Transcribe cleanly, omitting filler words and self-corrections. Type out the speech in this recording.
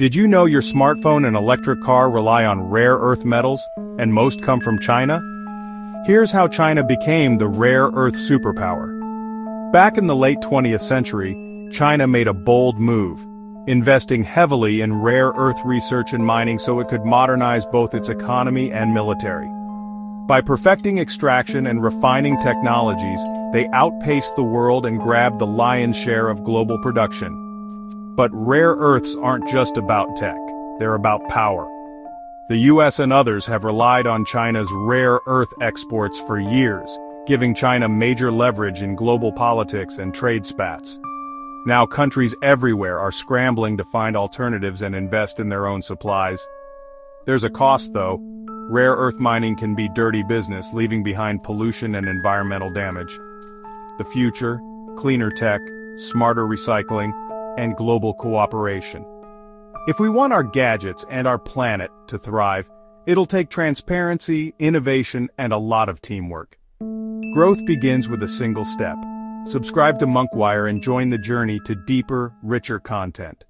Did you know your smartphone and electric car rely on rare earth metals, and most come from China? Here's how China became the rare earth superpower. Back in the late 20th century, China made a bold move, investing heavily in rare earth research and mining so it could modernize both its economy and military. By perfecting extraction and refining technologies, they outpaced the world and grabbed the lion's share of global production. But rare earths aren't just about tech, they're about power. The US and others have relied on China's rare earth exports for years, giving China major leverage in global politics and trade spats. Now countries everywhere are scrambling to find alternatives and invest in their own supplies. There's a cost though. Rare earth mining can be dirty business, leaving behind pollution and environmental damage. The future: cleaner tech, smarter recycling, and global cooperation. If we want our gadgets and our planet to thrive, it'll take transparency, innovation, and a lot of teamwork. Growth begins with a single step. Subscribe to MonkWire and join the journey to deeper, richer content.